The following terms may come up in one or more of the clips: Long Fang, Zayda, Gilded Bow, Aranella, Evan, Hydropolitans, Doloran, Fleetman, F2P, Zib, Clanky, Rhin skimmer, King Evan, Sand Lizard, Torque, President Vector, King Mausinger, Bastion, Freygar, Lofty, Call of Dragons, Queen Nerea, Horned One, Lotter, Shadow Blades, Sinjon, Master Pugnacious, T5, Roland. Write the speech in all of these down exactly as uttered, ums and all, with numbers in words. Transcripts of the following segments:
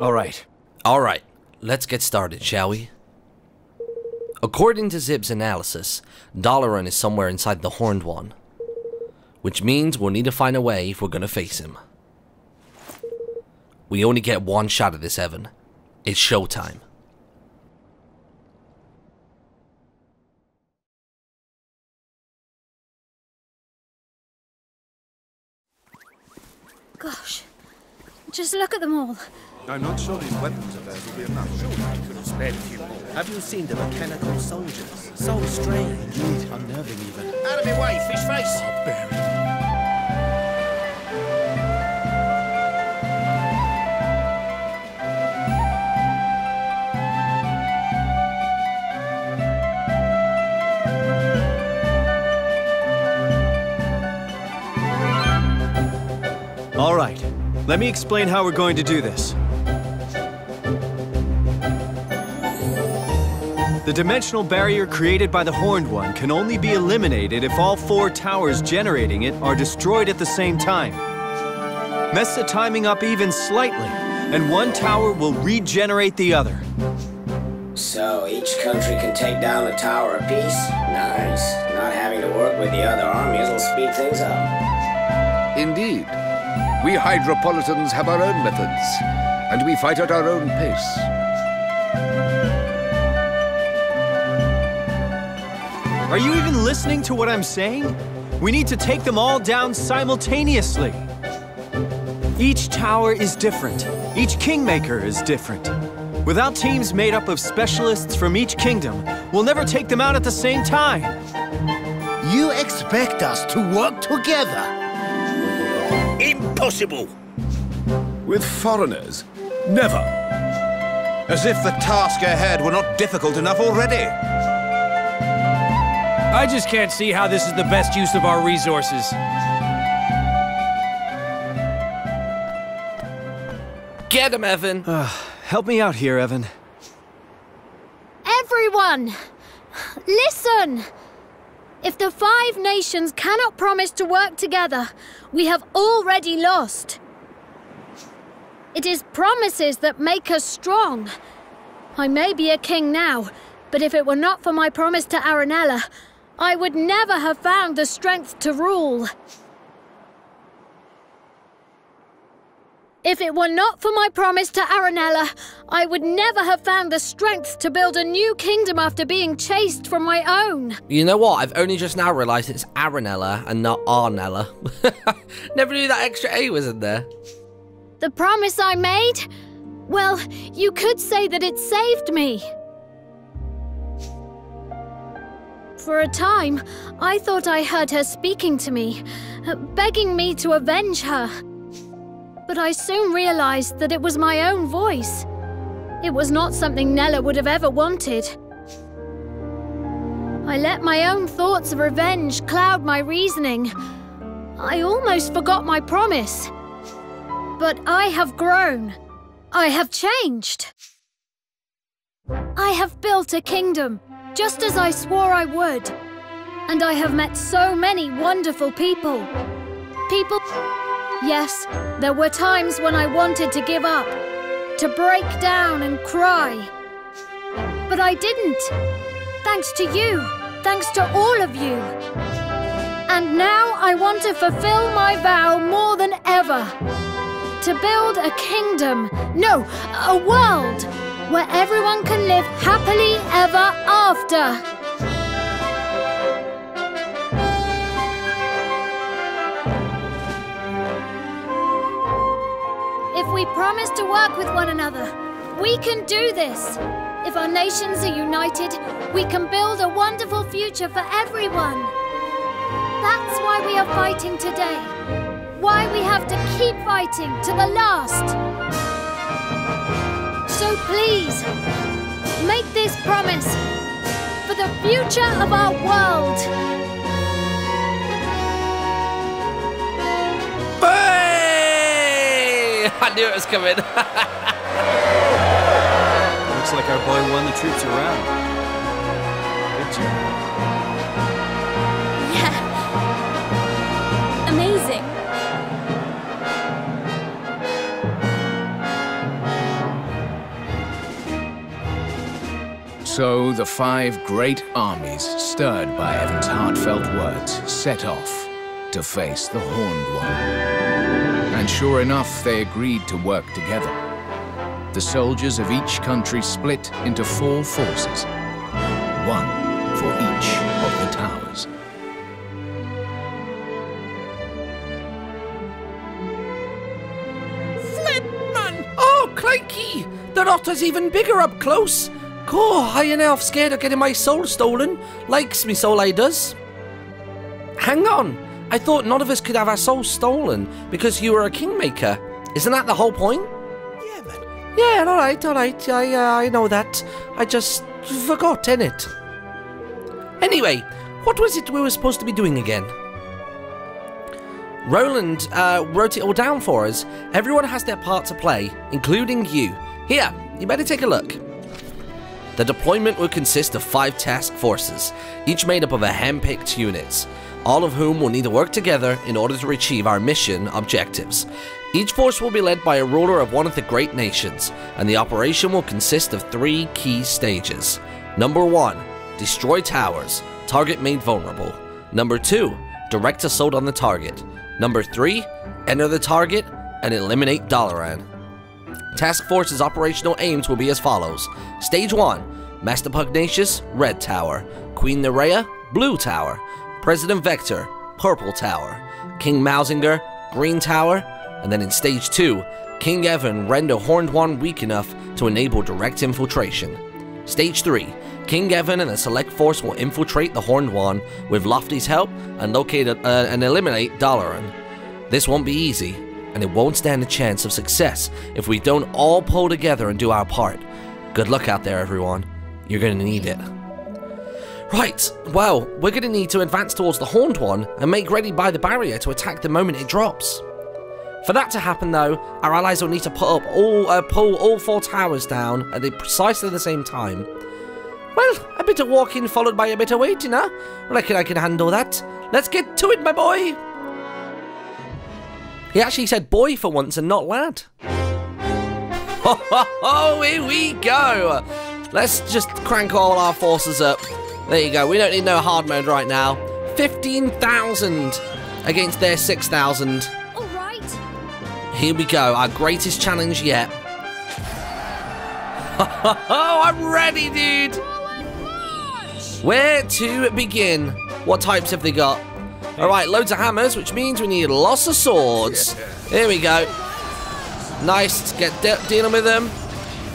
Alright. Alright. Let's get started, shall we? According to Zib's analysis, Doloran is somewhere inside the Horned One. Which means we'll need to find a way if we're gonna face him. We only get one shot at this, Evan. It's showtime. Gosh, just look at them all. I'm not sure these weapons of theirs will be enough. Sure, I could have spared a few more. Have you seen the mechanical soldiers? So strange. Indeed, unnerving even. Out of my way, fish face! I'll bear it. All right, let me explain how we're going to do this. The dimensional barrier created by the Horned One can only be eliminated if all four towers generating it are destroyed at the same time. Mess the timing up even slightly, and one tower will regenerate the other. So each country can take down a tower apiece? Nice. Not having to work with the other armies will speed things up. Indeed. We Hydropolitans have our own methods, and we fight at our own pace. Are you even listening to what I'm saying? We need to take them all down simultaneously. Each tower is different. Each kingmaker is different. Without teams made up of specialists from each kingdom, we'll never take them out at the same time. You expect us to work together? Impossible! With foreigners? Never! As if the task ahead were not difficult enough already! I just can't see how this is the best use of our resources. Get him, Evan! Uh, help me out here, Evan. Everyone! Listen! If the five nations cannot promise to work together, we have already lost. It is promises that make us strong. I may be a king now, but if it were not for my promise to Aranella, I would never have found the strength to rule. If it were not for my promise to Aranella, I would never have found the strength to build a new kingdom after being chased from my own. You know what? I've only just now realized it's Aranella and not Arnella. Never knew that extra A was in there. The promise I made? Well, you could say that it saved me. For a time, I thought I heard her speaking to me, begging me to avenge her. But I soon realized that it was my own voice. It was not something Nella would have ever wanted. I let my own thoughts of revenge cloud my reasoning. I almost forgot my promise. But I have grown. I have changed. I have built a kingdom, just as I swore I would. And I have met so many wonderful people. People... Yes, there were times when I wanted to give up, to break down and cry. But I didn't. Thanks to you. Thanks to all of you. And now I want to fulfill my vow more than ever. To build a kingdom, no, a world, where everyone can live happily ever after. If we promise to work with one another, we can do this. If our nations are united, we can build a wonderful future for everyone. That's why we are fighting today. Why we have to keep fighting to the last. So please, make this promise for the future of our world. Burn! I knew it was coming. Looks like our boy won the troops around. Good job. Yeah. Amazing. So the five great armies, stirred by Evan's heartfelt words, set off to face the Horned One. And sure enough, they agreed to work together. The soldiers of each country split into four forces, one for each of the towers. Fleetman! Oh, Clanky! The otter's even bigger up close. Cool, I ain't half scared of getting my soul stolen. Likes me soul, I does. Hang on, I thought none of us could have our souls stolen because you were a kingmaker. Isn't that the whole point? Yeah, man. Yeah, all right, all right. I, uh, I know that. I just forgot, innit? Anyway, what was it we were supposed to be doing again? Roland uh, wrote it all down for us. Everyone has their part to play, including you. Here, you better take a look. The deployment would consist of five task forces, each made up of a hand-picked units, all of whom will need to work together in order to achieve our mission objectives. Each force will be led by a ruler of one of the great nations, and the operation will consist of three key stages. Number one, destroy towers, target made vulnerable. Number two, direct assault on the target. Number three, enter the target and eliminate Doloran. Task Force's operational aims will be as follows. Stage one, Master Pugnacious, Red Tower. Queen Nerea, Blue Tower. President Vector, Purple Tower. King Mausinger, Green Tower. And then in Stage two, King Evan render Horned One weak enough to enable direct infiltration. Stage three, King Evan and the Select Force will infiltrate the Horned One with Lofty's help and locate a, uh, and eliminate Doloran. This won't be easy, and it won't stand a chance of success if we don't all pull together and do our part. Good luck out there, everyone. You're gonna need it. Right, well, we're gonna need to advance towards the Horned One and make ready by the barrier to attack the moment it drops. For that to happen, though, our allies will need to put up all, uh, pull all four towers down at the precisely the same time. Well, a bit of walking followed by a bit of waiting, huh? Reckon I can handle that. Let's get to it, my boy! He actually said boy for once and not lad. Ho ho ho, here we go. Let's just crank all our forces up. There you go, we don't need no hard mode right now. fifteen thousand against their six thousand. All right. Here we go, our greatest challenge yet. Ho ho ho, I'm ready, dude. Where to begin? What types have they got? Alright, loads of hammers, which means we need lots of swords. Here we go. Nice, get de dealing with them.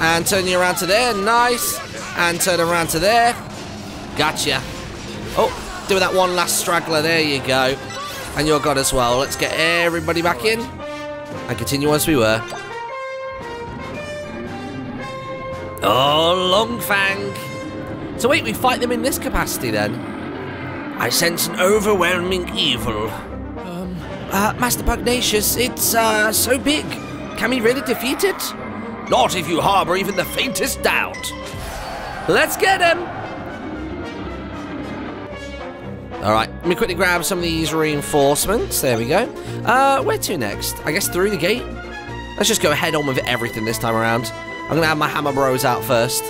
And turn you around to there, nice. And turn around to there. Gotcha. Oh, do that one last straggler, there you go. And you're gone as well. Let's get everybody back in. And continue as we were. Oh, Long Fang. So wait, we fight them in this capacity then? I sense an overwhelming evil. Um, uh, Master Pugnacious, it's, uh, so big. Can we really defeat it? Not if you harbor even the faintest doubt. Let's get him! Alright, let me quickly grab some of these reinforcements. There we go. Uh, where to next? I guess through the gate? Let's just go head on with everything this time around. I'm gonna have my hammer bros out first.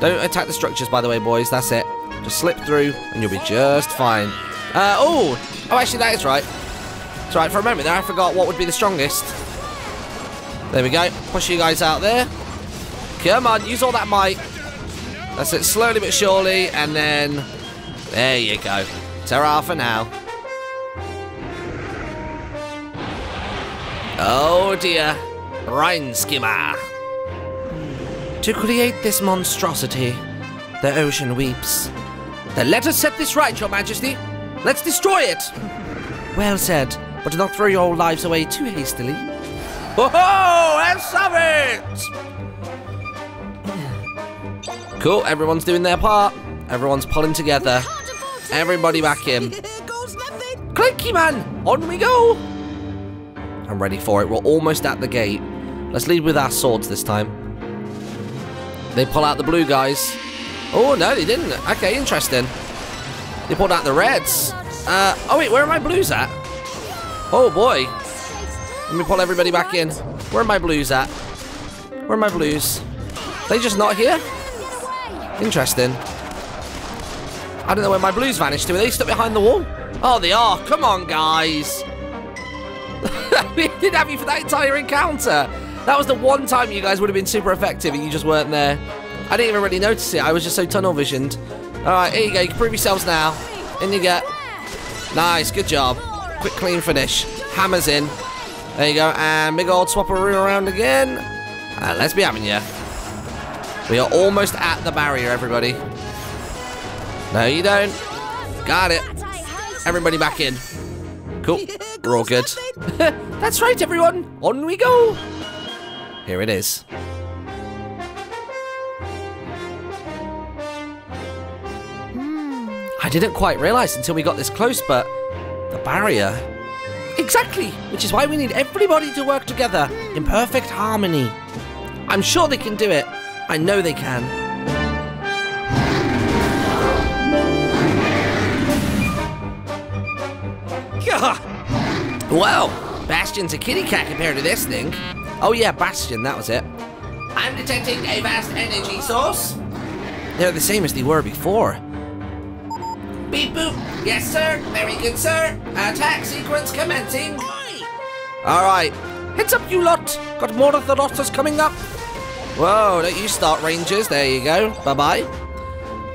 Don't attack the structures, by the way, boys. That's it. Just slip through, and you'll be just fine. Uh, oh! Oh, actually, that is right. It's right, for a moment there, I forgot what would be the strongest. There we go. Push you guys out there. Come on, use all that might. That's it, slowly but surely, and then... There you go. Ta-ra for now. Oh, dear. Rhin skimmer. To create this monstrosity, the ocean weeps. Then let us set this right, Your Majesty. Let's destroy it. Well said, but do not throw your old lives away too hastily. Ho ho! Let's have it! Cool, everyone's doing their part. Everyone's pulling together. Everybody back in. Clanky man! On we go! I'm ready for it. We're almost at the gate. Let's lead with our swords this time. They pull out the blue guys. Oh, no, they didn't. Okay, interesting. They pulled out the reds. Uh, oh, wait, where are my blues at? Oh, boy. Let me pull everybody back in. Where are my blues at? Where are my blues? Are they just not here? Interesting. I don't know where my blues vanished to. Are they stuck behind the wall? Oh, they are. Come on, guys. We did have you for that entire encounter. That was the one time you guys would have been super effective and you just weren't there. I didn't even really notice it. I was just so tunnel visioned. All right, here you go. You can prove yourselves now. In you get. Nice. Good job. Quick, clean finish. Hammers in. There you go. And big old swapperoo around again. And let's be having you. We are almost at the barrier, everybody. No, you don't. Got it. Everybody back in. Cool. We're all good. That's right, everyone. On we go. Here it is. I didn't quite realise until we got this close, but the barrier. Exactly, which is why we need everybody to work together in perfect harmony. I'm sure they can do it. I know they can. Gah! Well, Bastion's a kitty cat compared to this thing. Oh yeah, Bastion, that was it. I'm detecting a vast energy source. They're the same as they were before. Beep boop. Yes, sir. Very good, sir. Attack sequence commencing. Alright. Heads up, you lot. Got more of the lotters coming up. Whoa, don't you start, Rangers. There you go. Bye-bye.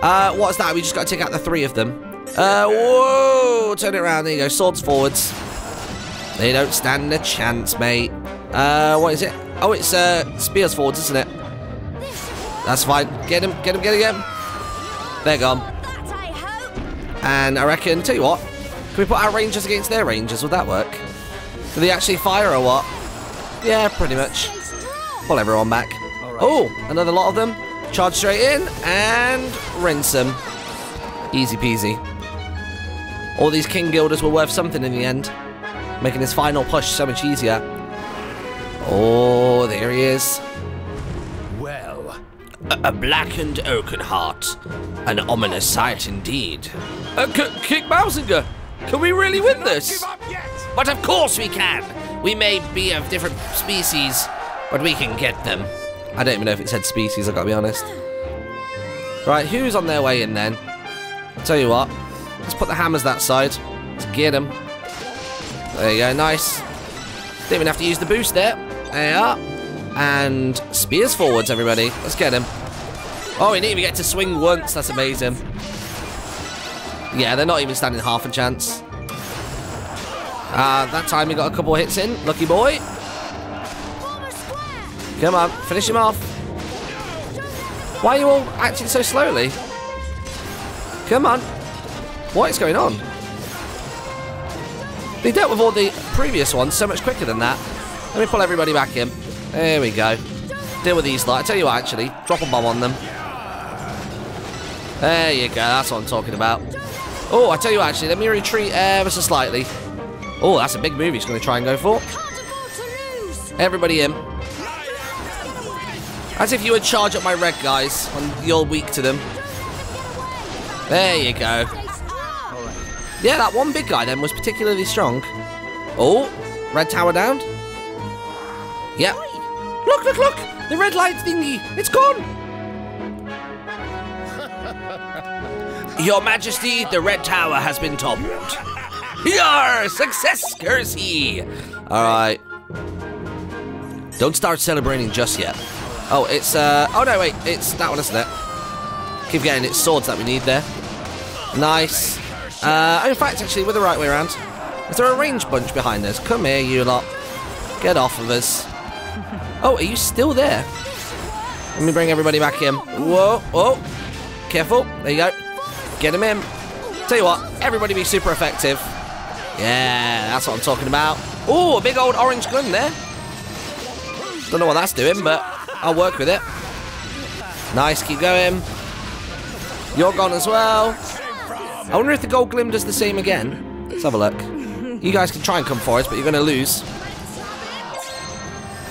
Uh, what's that? We just got to take out the three of them. Uh, whoa. Turn it around. There you go. Swords forwards. They don't stand a chance, mate. Uh, what is it? Oh, it's uh, spears forwards, isn't it? That's fine. Get him, get him, get him, get him. They're gone. And I reckon, tell you what, can we put our Rangers against their Rangers? Would that work? Do they actually fire or what? Yeah, pretty much. Pull everyone back. Right. Oh, another lot of them. Charge straight in and rinse them. Easy peasy. All these King Guilders were worth something in the end, making this final push so much easier. Oh, there he is. Well, a, a blackened oaken heart. An ominous sight indeed. Uh, King Mausinger, can we really win this? But of course we can. We may be of different species, but we can get them. I don't even know if it said species, I've got to be honest. Right, who's on their way in then? I'll tell you what, let's put the hammers that side. Let's get them. There you go, nice. Didn't even have to use the boost there. There you are. And spears forwards, everybody. Let's get him. Oh, he didn't even get to swing once. That's amazing. Yeah, they're not even standing half a chance. Uh, that time he got a couple hits in. Lucky boy. Come on, finish him off. Why are you all acting so slowly? Come on. What is going on? They dealt with all the previous ones so much quicker than that. Let me pull everybody back in. There we go. Deal with these lot. I tell you what, actually. Drop a bomb on them. There you go, that's what I'm talking about. Oh, I tell you what, actually, let me retreat ever so slightly. Oh, that's a big move he's going to try and go for. Everybody in. As if you would charge up my red guys, and you're weak to them. There you go. Yeah, that one big guy then was particularly strong. Oh, red tower down. Yep. Look, look, look! The red light thingy, it's gone! Your Majesty, the Red Tower has been toppled. Your success, Cursey! Alright. Don't start celebrating just yet. Oh, it's, uh... oh, no, wait. It's that one, isn't it? Keep getting it. Swords that we need there. Nice. Uh, in fact, actually, we're the right way around. Is there a range bunch behind us? Come here, you lot. Get off of us. Oh, are you still there? Let me bring everybody back in. Whoa, whoa. Careful. There you go. Get him in. Tell you what, everybody be super effective. Yeah, that's what I'm talking about. Ooh, a big old orange gun there. Don't know what that's doing, but I'll work with it. Nice, keep going. You're gone as well. I wonder if the gold glim does the same again. Let's have a look. You guys can try and come for us, but you're going to lose.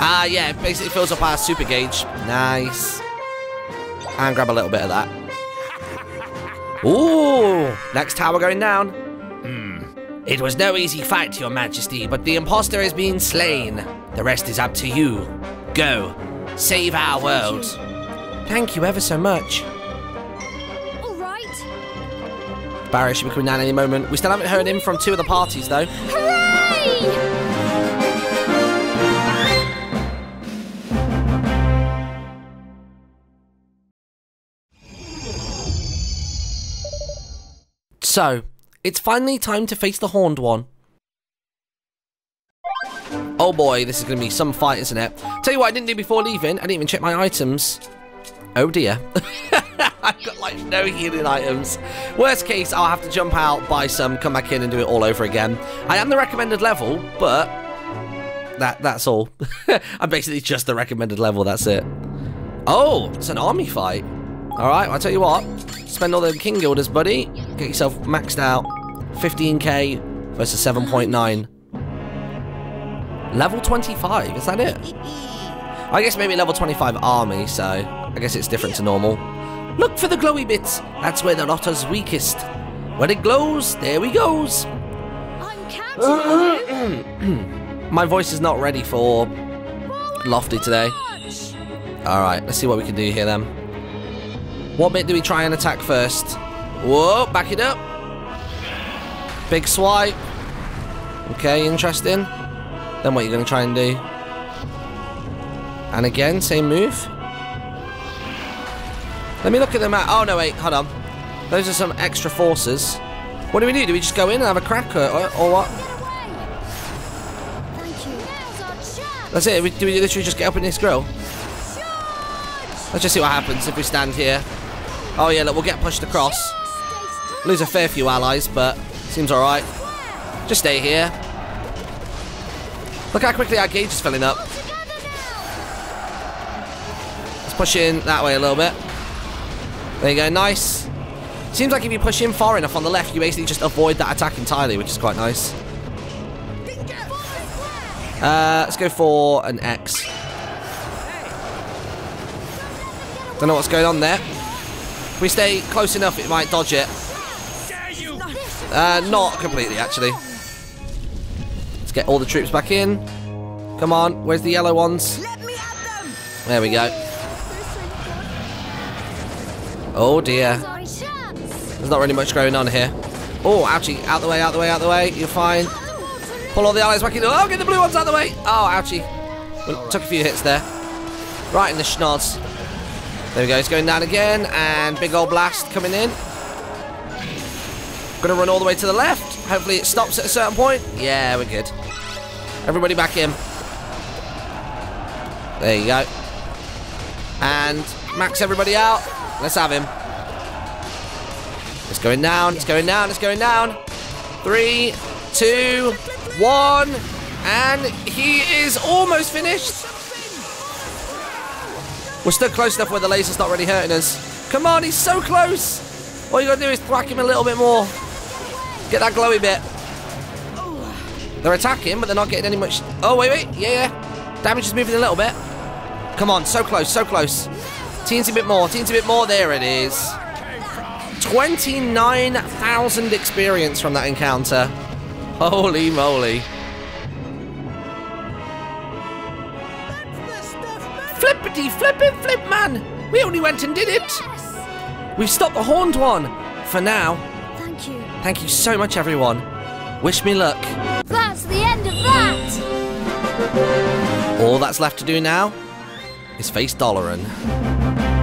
Ah, yeah, it basically fills up our super gauge. Nice. And grab a little bit of that. Ooh, next tower going down. Hmm. It was no easy fight, Your Majesty, but the imposter has been slain. The rest is up to you. Go, save our world. Thank you ever so much. Barrier should be coming down any moment. We still haven't heard him from two of the parties, though. Hooray! So, it's finally time to face the Horned One. Oh boy, this is going to be some fight, isn't it? Tell you what I didn't do before leaving, I didn't even check my items. Oh dear. I've got like no healing items. Worst case, I'll have to jump out, buy some, come back in and do it all over again. I am the recommended level, but that that's all. I'm basically just the recommended level, that's it. Oh, it's an army fight. Alright, well, I'll tell you what. Spend all the King Guilders, buddy. Get yourself maxed out. fifteen K versus seven point nine. Level twenty-five, is that it? I guess maybe level twenty-five army, so I guess it's different to normal. Look for the glowy bits. That's where the lotter's weakest. When it glows, there we goes. I'm counting. My voice is not ready for Lofty today. Alright, let's see what we can do here then. What bit do we try and attack first? Whoa, back it up. Big swipe. Okay, interesting. Then what are you going to try and do? And again, same move. Let me look at the map. Oh, no, wait, hold on. Those are some extra forces. What do we do? Do we just go in and have a crack or, or what? That's it. Do we literally just get up in this grill? Let's just see what happens if we stand here. Oh yeah, look, we'll get pushed across. Lose a fair few allies, but seems alright. Just stay here. Look how quickly our gauge is filling up. Let's push in that way a little bit. There you go, nice. Seems like if you push in far enough on the left, you basically just avoid that attack entirely, which is quite nice. Uh, let's go for an X. Don't know what's going on there. If we stay close enough, it might dodge it. Uh, not completely, actually. Let's get all the troops back in. Come on, where's the yellow ones? There we go. Oh dear. There's not really much going on here. Oh, ouchie. Out the way, out the way, out the way. You're fine. Pull all the allies back in. Oh, get the blue ones out the way. Oh, ouchie. Well, took a few hits there. Right in the schnoz. There we go, it's going down again, and big old blast coming in. Gonna run all the way to the left. Hopefully it stops at a certain point. Yeah, we're good. Everybody back in. There you go. And max everybody out. Let's have him. It's going down, it's going down, it's going down. Three, two, one, and he is almost finished. We're still close enough where the laser's not really hurting us. Come on, he's so close! All you gotta do is whack him a little bit more. Get that glowy bit. They're attacking, but they're not getting any much... Oh, wait, wait, yeah, yeah. Damage is moving a little bit. Come on, so close, so close. Teensy bit more, teensy bit more, there it is. twenty-nine thousand experience from that encounter. Holy moly. Flippity flippin' flip man! We only went and did it! Yes. We've stopped the Horned One! For now. Thank you. Thank you so much, everyone. Wish me luck. That's the end of that! All that's left to do now is face Doloran.